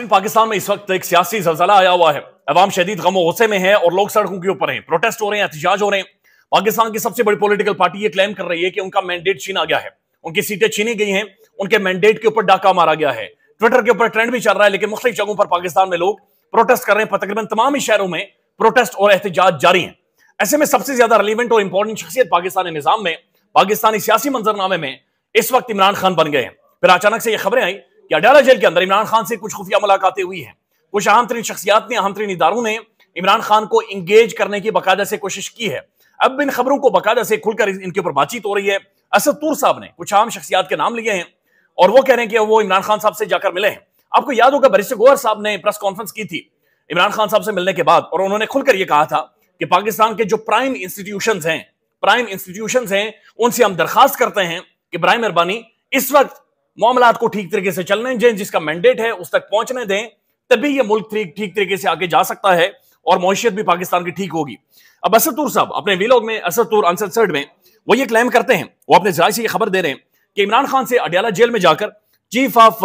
पाकिस्तान में इस वक्त एक सियासी जलजला आया हुआ है। अवाम शदीद गम और गुस्से में है और लोग सड़कों के ऊपर हैं, प्रोटेस्ट हो रहे हैं, एहतिजाज हो रहे हैं। पाकिस्तान की सबसे बड़ी पॉलिटिकल पार्टी ये क्लेम कर रही है कि उनका मैंडेट छीना गया है, उनकी सीटें छीनी गई हैं, उनके मैंडेट के ऊपर डाका मारा गया है। ट्विटर के ऊपर ट्रेंड भी चल रहा है, लेकिन मुख्तलिफ जगहों पर पाकिस्तान में लोग प्रोटेस्ट कर रहे हैं। तकरीबन तमाम ही शहरों में प्रोटेस्ट और एहतिजाज जारी है। ऐसे में सबसे ज्यादा रिलीवेंट और इंपॉर्टेंट शख्सियत पाकिस्तानी निजाम में, पाकिस्तानी सियासी मंजरनामे में इस वक्त इमरान खान बन गए हैं। फिर अचानक से ये खबरें आई कि अडाला जेल के अंदर इमरान खान से कुछ खुफिया मुलाकातें हुई हैं। कुछ अहम तरीन शख्सियात ने, अहम तरीन इदारों ने इमरान खान को इंगेज करने की बाकायदा से कोशिश की है। अब इन खबरों को बाकायदा से खुलकर इनके ऊपर बातचीत हो रही है। असद तूर साहब ने कुछ अहम शख्सियात के नाम लिए हैं और वो कह रहे हैं कि वो इमरान खान साहब से जाकर मिले हैं। आपको याद होगा बैरिस्टर गोहर साहब ने प्रेस कॉन्फ्रेंस की थी इमरान खान साहब से मिलने के बाद, और उन्होंने खुलकर यह कहा था कि पाकिस्तान के जो प्राइम इंस्टीट्यूशंस हैं उनसे हम दरखास्त करते हैं कि बराए मेहरबानी इस वक्त मामलात को ठीक तरीके से चलने दें, जिसका मैंडेट है उस तक पहुंचने दें, तभी यह मुल्क ठीक तरीके से आगे जा सकता है और मौशियत भी पाकिस्तान की ठीक होगी। अब असद तूर साहब अपने वीलॉग में, असद तूर अनसेंसर्ड में, वो ये क्लेम करते हैं, वो अपने जराये से ये खबर दे रहे हैं कि इमरान खान से अडियाला जेल में जाकर चीफ ऑफ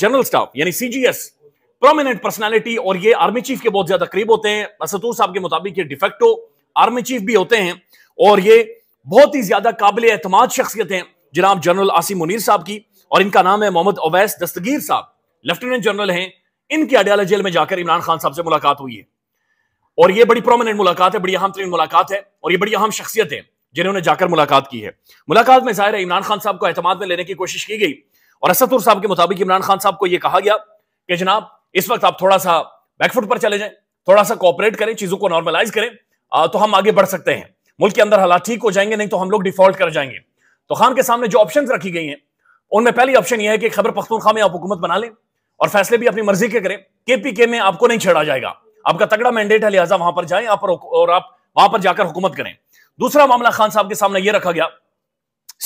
जनरल स्टाफ यानी CGS प्रोमिनेंट पर्सनैलिटी और ये आर्मी चीफ के बहुत ज्यादा करीब होते हैं। असद तूर साहब के मुताबिक ये डिफेक्टो आर्मी चीफ भी होते हैं और ये बहुत ही ज्यादा काबिल एतमाद शख्सियत हैं जनाब जनरल आसिम मुनीर साहब की, और इनका नाम है मोहम्मद अवैस दस्तगीर साहब, लेफ्टिनेंट जनरल हैं। इनकी अडियाला जेल में जाकर इमरान खान साहब से मुलाकात हुई है और ये बड़ी प्रोमिनेंट मुलाकात है, बड़ी अहम तरीन मुलाकात है और ये बड़ी अहम शख्सियत है जिन्होंने जाकर मुलाकात की है। मुलाकात में जाहिर है इमरान खान साहब को एतमाद में लेने की कोशिश की गई और असद तूर साहब के मुताबिक इमरान खान साहब को यह कहा गया कि जनाब इस वक्त आप थोड़ा सा बैकफुट पर चले जाएं, थोड़ा सा कोऑपरेट करें, चीजों को नॉर्मलाइज करें, तो हम आगे बढ़ सकते हैं, मुल्क के अंदर हालात ठीक हो जाएंगे, नहीं तो हम लोग डिफॉल्ट कर जाएंगे। तो खान के सामने जो ऑप्शंस रखी गई हैं उनमें पहली ऑप्शन यह है कि खैबर पख्तूनख्वा में आप हुकूमत बना लें और फैसले भी अपनी मर्जी के करें, KPK में आपको नहीं छेड़ा जाएगा, आपका तगड़ा मैंडेट है, लिहाजा वहां पर जाएं और आप वहां पर जाकर हुकूमत करें। दूसरा मामला खान साहब के सामने यह रखा गया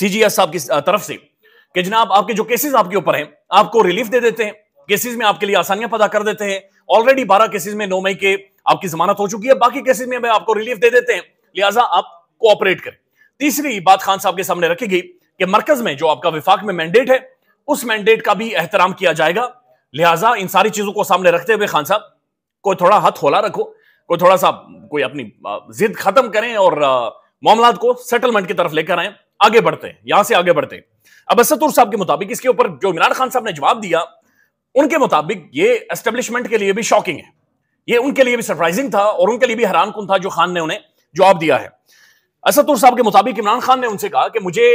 CGS साहब की तरफ से कि जनाब आपके जो केसेस आपके ऊपर हैं आपको रिलीफ दे देते हैं, केसेस में आपके लिए आसानियां पैदा कर देते हैं। ऑलरेडी 12 केसेस में 9 मई के आपकी जमानत हो चुकी है, बाकी केसेस में आपको रिलीफ दे देते हैं, लिहाजा आप कोऑपरेट करें। तीसरी बात खान साहब के सामने रखी गई कि मरकज में जो आपका विफाक में मैंडेट है उस मैंडेट का भी एहतराम किया जाएगा, लिहाजा इन सारी चीजों को सामने रखते हुए खान साहब कोई थोड़ा हाथ होला रखो, कोई थोड़ा सा कोई अपनी जिद खत्म करें और मामला को सेटलमेंट की तरफ लेकर आए, आगे बढ़ते हैं, यहां से आगे बढ़ते हैं। अब असद तूर साहब के मुताबिक इसके ऊपर जो इमरान खान साहब ने जवाब दिया उनके मुताबिक ये एस्टेब्लिशमेंट के लिए भी शॉकिंग है, ये उनके लिए भी सरप्राइजिंग था और उनके लिए भी हैरान कुन था जो खान ने उन्हें जवाब दिया है। असद तूर साहब के मुताबिक इमरान खान ने उनसे कहा कि मुझे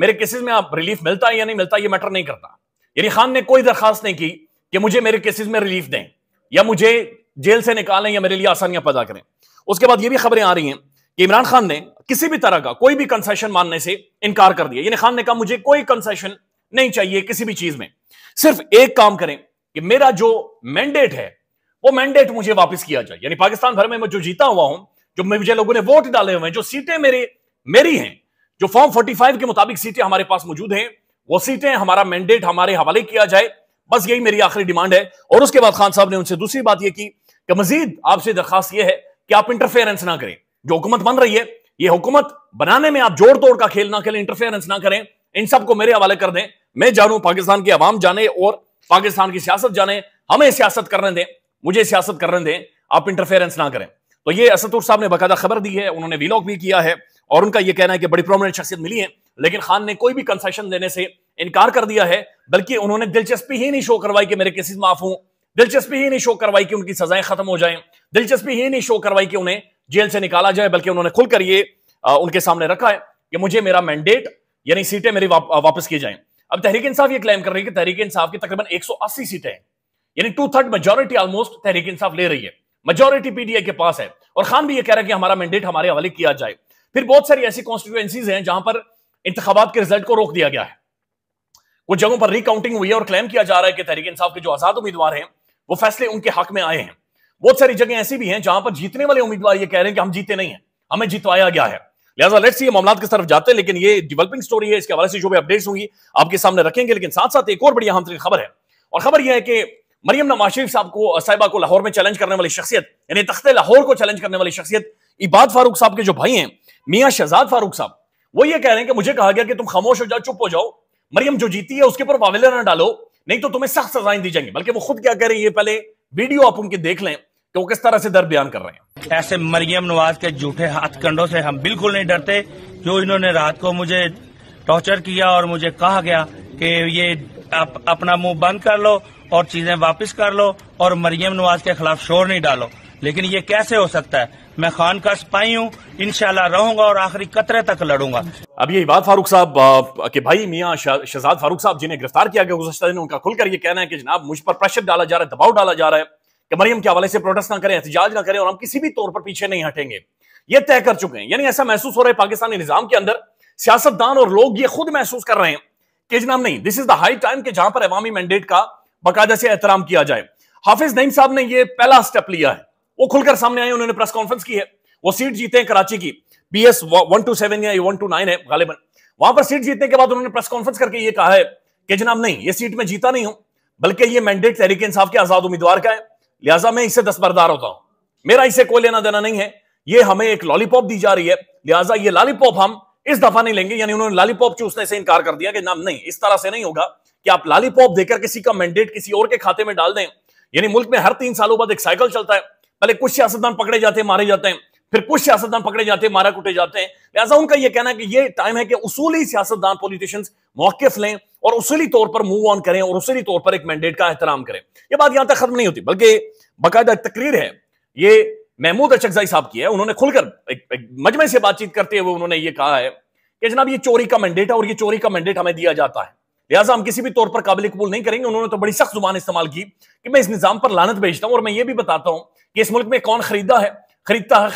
मेरे केसेस में आप रिलीफ मिलता है या नहीं मिलता ये मैटर नहीं करता, यानी खान ने कोई दरखास्त नहीं की कि मुझे मेरे केसेस में रिलीफ दें या मुझे जेल से निकालें या मेरे लिए आसानियां पैदा करें। उसके बाद ये भी खबरें आ रही हैं कि इमरान खान ने किसी भी तरह का कोई भी कंसेशन मानने से इनकार कर दिया, यानी खान ने कहा मुझे कोई कंसेशन नहीं चाहिए किसी भी चीज में, सिर्फ एक काम करें कि मेरा जो मैंडेट है वो मैंडेट मुझे वापस किया जाए, यानी पाकिस्तान भर में मैं जो जीता हुआ हूं, जो मुझे लोगों ने वोट डाले हुए हैं, जो सीटें मेरी हैं, जो फॉर्म 45 के मुताबिक सीटें हमारे पास मौजूद हैं, वो सीटें हमारा मैंडेट हमारे हवाले किया जाए, बस यही मेरी आखिरी डिमांड है। और उसके बाद खान साहब ने उनसे दूसरी बात यह की कि मजीद आपसे दरखास्त यह है कि आप इंटरफेरेंस ना करें, जो हुकूमत बन रही है ये हुकूमत बनाने में आप जोड़ तोड़ का खेल ना खेलें, इंटरफेरेंस ना करें, इन सबको मेरे हवाले कर दें, मैं जानूं, पाकिस्तान की आवाम जाने और पाकिस्तान की सियासत जाने, हमें सियासत करने दें, मुझे सियासत करने दें, आप इंटरफेरेंस ना करें। तो ये असद तूर साहब ने बाकायदा खबर दी है, उन्होंने वीलॉग भी किया है और उनका यह कहना है कि बड़ी प्रोमिनेंट शख्सियत मिली है, लेकिन खान ने कोई भी कंसेशन देने से इनकार कर दिया है, बल्कि उन्होंने दिलचस्पी ही नहीं शो करवाई कि मेरे केसेस माफ हों, दिलचस्पी ही नहीं शो करवाई कि उनकी सजाएं खत्म हो जाएं, दिलचस्पी ही नहीं शो करवाई कि उन्हें जेल से निकाला जाए, बल्कि उन्होंने खुलकर ये उनके सामने रखा है कि मुझे मेरा मैंडेट यानी सीटें मेरी वापस की जाएं। अब तहरीक इंसाफ ये क्लेम कर रही है कि तहरीक इंसाफ की तकरीबन 180 सीटें हैं, यानी 2/3 मेजोरिटी ऑलमोस्ट तहरीक इंसाफ ले रही है, मेजोरिटी PTI के पास है और खान भी ये कह रहा है कि हमारा मैंडेट हमारे हवाले किया जाए। फिर बहुत सारी ऐसी कॉन्स्टिट्यूएंसीज हैं जहां पर इंतखाबात के रिजल्ट को रोक दिया गया है, कुछ जगहों पर रिकाउंटिंग हुई है और क्लेम किया जा रहा है कि तहरीक इंसाफ के जो आजाद उम्मीदवार हैं वो फैसले उनके हक में आए हैं। बहुत सारी जगह ऐसी भी हैं जहां पर जीतने वाले उम्मीदवार ये कह रहे हैं कि हम जीते नहीं हैं, हमें जितवाया गया है, लिहाजा लेट्स ये मामलात की तरफ जाते हैं, लेकिन ये डेवलपिंग स्टोरी है, इसके हवाले से जो भी अपडेट्स होंगी आपके सामने रखेंगे। लेकिन साथ साथ एक और बड़ी अहम तरीन खबर है और खबर यह है कि मरियम नवाज साहिबा को लाहौर में चैलेंज करने वाली शख्सियत, यानी तख्ते लाहौर को चैलेंज करने वाली शख्सियत इबाद फारूक साहब के जो भाई हैं मियां शहजाद फारूक साहब, वो ये कह रहे हैं कि मुझे कहा गया कि तुम खामोश हो जाओ, चुप हो जाओ, मरियम जो जीती है उसके ऊपर वावेला ना डालो, नहीं तो तुम्हें सख्त सजाएं दी जाएंगी। बल्कि वो खुद क्या कह रही है, पहले वीडियो आप उनके देख लें कि वो किस तरह से दरबयान कर रहे हैं। ऐसे मरियम नवाज के झूठे हाथकंडों से हम बिल्कुल नहीं डरते। जो इन्होंने रात को मुझे टॉर्चर किया और मुझे कहा गया कि ये आप अपना मुंह बंद कर लो और चीजें वापस कर लो और मरियम नवाज के खिलाफ शोर नहीं डालो, लेकिन ये कैसे हो सकता है। मैं खान का सिपाही हूँ, इंशाल्लाह रहूंगा और आखिरी कतरे तक लड़ूंगा। अब ये इबाद फारूक साहब के भाई मियां शहजाद फारूक साहब जिन्हें गिरफ्तार किया गया गुज़श्ता दिन, उनका खुलकर ये कहना है कि जनाब मुझ पर प्रेशर डाला जा रहा है, दबाव डाला जा रहा है कि मरियम के हवाले से प्रोटेस्ट ना करें, एहतजाज ना करें और हम किसी भी तौर पर पीछे नहीं हटेंगे। ये तय कर चुके हैं। यानी ऐसा महसूस हो रहा है पाकिस्तानी निजाम के अंदर सियासतदान और लोग ये खुद महसूस कर रहे हैं कि जनाब नहीं, this is the high time कि जहां पर अवामी मैंडेट का बाकायदा से एहतराम किया जाए। हाफिज नईम साहब ने यह पहला स्टेप लिया है, वो खुलकर सामने आए, उन्होंने प्रेस कॉन्फ्रेंस की है। वो सीट जीते हैं कराची की, BS 127 या 129 है गालिबन। वहां पर सीट जीतने के बाद उन्होंने प्रेस कॉन्फ्रेंस करके ये कहा है कि जनाब नहीं, ये सीट में जीता नहीं हूं, बल्कि ये मैंडेट तहरीक इंसाफ के आजाद उम्मीदवार का है, लिहाजा मैं इससे दस्तबरदार होता हूं, मेरा इसे कोई लेना देना नहीं है, ये हमें एक लॉलीपॉप दी जा रही है, लिहाजा ये लॉलीपॉप हम इस दफा नहीं लेंगे। यानी उन्होंने लॉलीपॉप चूसने से इनकार कर दिया कि जनाब नहीं, इस तरह से नहीं होगा कि आप लॉलीपॉप देकर किसी का मैंडेट किसी और के खाते में डाल दें। यानी मुल्क में हर 3 सालों बाद एक साइकिल चलता है, पहले कुछ सियासतदान पकड़े जाते हैं, मारे जाते हैं, फिर कुछ सियासतदान पकड़े जाते हैं, मारा कूटे जाते हैं। लिहाजा उनका यह कहना है कि ये टाइम है कि उसूली सियासतदान पॉलिटिशियंस मौकिफ लें और उसूली तौर पर मूव ऑन करें और उसूली तौर पर एक मैंडेट का एहतराम करें। यह बात यहां तक खत्म नहीं होती, बल्कि बाकायदा तकरीर है, ये महमूद अशकज़ई साहब की है। उन्होंने खुलकर एक मजमे से बातचीत करते हुए उन्होंने ये कहा है कि जनाब ये चोरी का मैंडेट है और ये चोरी का मैंडेट हमें दिया जाता है, लिहाजा हम किसी भी तौर पर काबिल कबूल नहीं करेंगे। उन्होंने तो बड़ी सख्त जुबान इस्तेमाल की कि मैं इस निजाम पर लानत भेजता हूं और मैं ये भी बताता हूं कि इस मुल्क में कौन खरीदता है,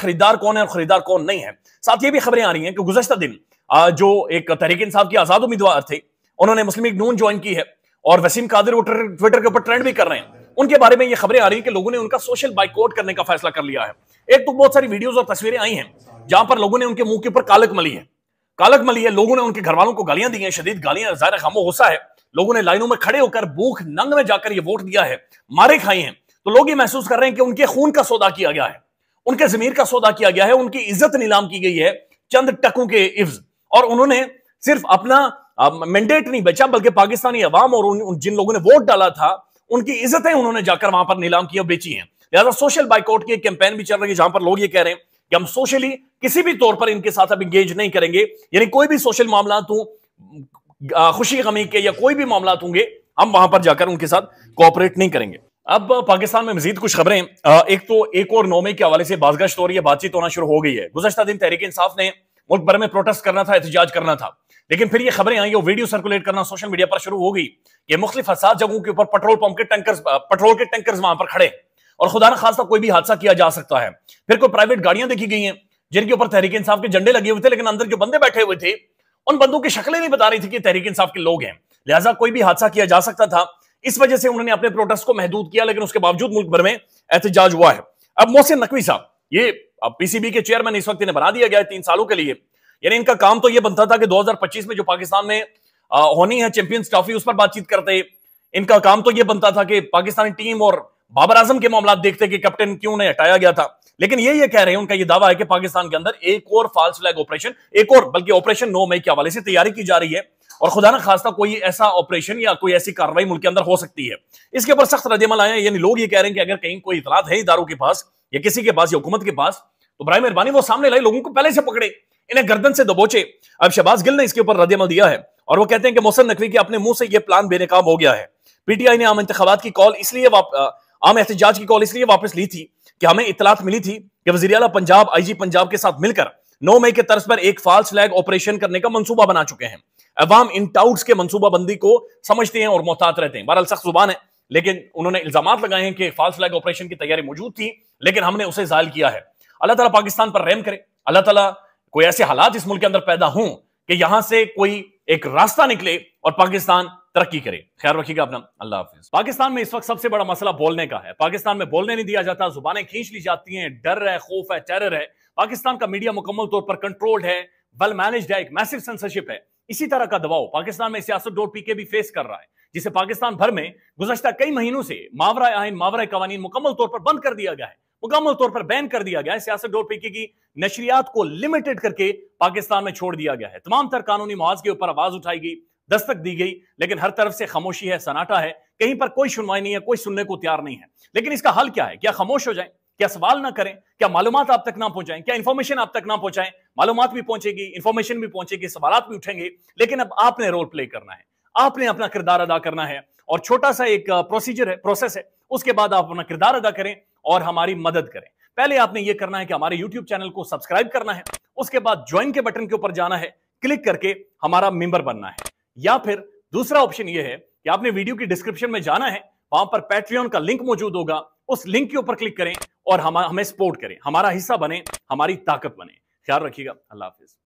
खरीदार कौन है और खरीदार कौन नहीं है। साथ ये भी खबरें आ रही हैं कि गुज़श्ता दिन जो एक तहरीक इंसाफ के आजाद उम्मीदवार थे, उन्होंने मुस्लिम लीग नून ज्वाइन की है और वसीम कादिर वो ट्विटर के ऊपर ट्रेंड भी कर रहे हैं। उनके बारे में ये खबरें आ रही हैं कि लोगों ने उनका सोशल बाइकआउट करने का फैसला कर लिया है। एक तो बहुत सारी वीडियोज और तस्वीरें आई हैं जहां पर लोगों ने उनके मुंह के ऊपर कालक मली है, लोगों ने उनके घर वालों को गालियां दी हैं, शदीद गालियां, ज़ाहिर खामो गुस्सा है। लोगों ने लाइनों में खड़े होकर भूख नंग में जाकर ये वोट दिया है, मारे खाए हैं। तो लोग ये महसूस कर रहे हैं कि उनके खून का सौदा किया गया है, उनके ज़मीर का सौदा किया गया है, उनकी इज्जत नीलाम की गई है चंद टकों के इफ्ज। और उन्होंने सिर्फ अपना मैंडेट नहीं बचा, बल्कि पाकिस्तानी अवाम और जिन लोगों ने वोट डाला था उनकी इज्जतें उन्होंने जाकर वहां पर नीलाम की और बेची हैं। लिहाजा सोशल बाइकआउट की एक कैंपेन भी चल रही है जहां पर लोग ये कह रहे हैं कि हम सोशली किसी भी तौर पर इनके साथ अब इंगेज नहीं करेंगे। यानी कोई भी सोशल मामला हो, खुशी गमी के या कोई भी मामला होंगे, हम वहां पर जाकर उनके साथ कोऑपरेट नहीं करेंगे। अब पाकिस्तान में मजीद कुछ खबरें, एक और 9 मई के हवाले से बाज़गश्त हो रही है, बातचीत होना शुरू हो गई है। गुज़श्ता दिन तहरीक इंसाफ ने मुल्क भर में प्रोटेस्ट करना था, एहतजाज करना था, लेकिन फिर ये खबरें आई और वीडियो सर्कुलेट करना सोशल मीडिया पर शुरू हो गई कि मुख्तलिफ हसास जगहों के ऊपर पेट्रोल के टैंकर्स वहां पर खड़े और खुदा न खास्ता कोई भी हादसा किया जा सकता है। फिर कोई प्राइवेट गाड़ियां देखी गई हैं जिनके ऊपर तहरीक इंसाफ के झंडे लगे हुए थे, लेकिन अंदर जो बंदे बैठे हुए थे उन बंदों की शक्लें नहीं बता रही थी कि तहरीक इंसाफ के लोग हैं, लिहाजा कोई भी हादसा किया जा सकता था। इस वजह से उन्होंने अपने प्रोटेस्ट को महदूद किया, लेकिन उसके बावजूद मुल्क भर में एहतजाज हुआ है। अब मोहसिन नकवी साहब, ये अब PCB के चेयरमैन इस वक्त इन्हें बना दिया गया है 3 सालों के लिए। यानी इनका काम तो यह बनता था कि 2025 में जो पाकिस्तान में होनी है चैंपियंस ट्रॉफी, उस पर बातचीत करते। इनका काम तो यह बनता था कि पाकिस्तानी टीम और बाबर आजम के मामला देखते कि कैप्टन क्यों नहीं हटाया गया था। लेकिन ये कह रहे हैं, उनका ये दावा है कि पाकिस्तान के अंदर एक और फॉल्स फ्लैग ऑपरेशन, एक और बल्कि ऑपरेशन 9 मई के हवाले से तैयारी की जा रही है और खुदा न खास्ता कोई ऐसा ऑपरेशन या कोई ऐसी कार्रवाई मुल्क के अंदर हो सकती है। इसके ऊपर सख्त रद्दमल आया। यानी लोग ये कह रहे हैं कि अगर कहीं कोई इतलात है इदारों के पास या किसी के पास या हुकूमत के पास, तो बराए मेहरबानी वो सामने लाए, लोगों को पहले से पकड़े, इन्हें गर्दन से दबोचे। अब शहबाज गिल ने इसके ऊपर रद्दमल दिया है और वो कहते हैं कि मोहसिन नकवी के अपने मुंह से यह प्लान बेनकाम हो गया है। PTI ने आम इंतखाबात की कॉल इसलिए, आम एहतजाज की कॉल इसलिए वापस ली थी कि हमें इतलात मिली थी कि वज़ीर आला पंजाब IG पंजाब के साथ मिलकर 9 मई के तर्ज पर एक फॉल्स फ्लैग ऑपरेशन करने का मंसूबा बना चुके हैं। अवाम इन टाउट्स के मंसूबाबंदी को समझते हैं और मोहतात रहते हैं। बहरहाल सख्त जुबान है, लेकिन उन्होंने इल्जामात लगाए हैं कि फॉल्स फ्लैग ऑपरेशन की तैयारी मौजूद थी, लेकिन हमने उसे जाहिल किया है। अल्लाह ताला पाकिस्तान पर रहम करे, अल्लाह ताला कोई ऐसे हालात इस मुल्क के अंदर पैदा हों कि यहां से कोई एक रास्ता निकले और पाकिस्तान तरक्की करे। ख्याल रखिएगा अपना, अल्लाह हाफिज। पाकिस्तान में इस वक्त सबसे बड़ा मसला बोलने का है। पाकिस्तान में बोलने नहीं दिया जाता, जुबानें खींच ली जाती हैं, डर है, खौफ है, टेरर है। पाकिस्तान का मीडिया मुकम्मल तौर पर कंट्रोल्ड है, वेल मैनेज्ड है, एक मैसिव सेंसरशिप है। इसी तरह का दबाव पाकिस्तान में सियासत डोर पीके भी फेस कर रहा है, जिसे पाकिस्तान भर में गुजश्ता कई महीनों से मावरा आइन, मावरा कवानीन मुकम्मल तौर पर बंद कर दिया गया है, मुकम्मल तौर पर बैन कर दिया गया है। सियासत डोर पीके की नशरियात को लिमिटेड करके पाकिस्तान में छोड़ दिया गया है। तमाम तर कानूनी मुआवजे के ऊपर आवाज उठाई गई, दस्तक दी गई, लेकिन हर तरफ से खामोशी है, सन्नाटा है, कहीं पर कोई सुनवाई नहीं है, कोई सुनने को तैयार नहीं है। लेकिन इसका हल क्या है? क्या खामोश हो जाएं? क्या सवाल ना करें? क्या मालूमात आप तक ना पहुंचाएं? क्या इन्फॉर्मेशन आप तक ना पहुंचाएं? मालूमात भी पहुंचेगी, इन्फॉर्मेशन भी पहुंचेगी, सवाल भी उठेंगे, लेकिन अब आपने रोल प्ले करना है, आपने अपना किरदार अदा करना है। और छोटा सा एक प्रोसीजर है, प्रोसेस है, उसके बाद आप अपना किरदार अदा करें और हमारी मदद करें। पहले आपने ये करना है कि हमारे YouTube चैनल को सब्सक्राइब करना है, उसके बाद ज्वाइन के बटन के ऊपर जाना है, क्लिक करके हमारा मेंबर बनना है। या फिर दूसरा ऑप्शन ये है कि आपने वीडियो की डिस्क्रिप्शन में जाना है, वहां पर पैट्रियन का लिंक मौजूद होगा, उस लिंक के ऊपर क्लिक करें और हमें सपोर्ट करें, हमारा हिस्सा बने, हमारी ताकत बने। ख्याल रखिएगा, अल्लाह हाफिज।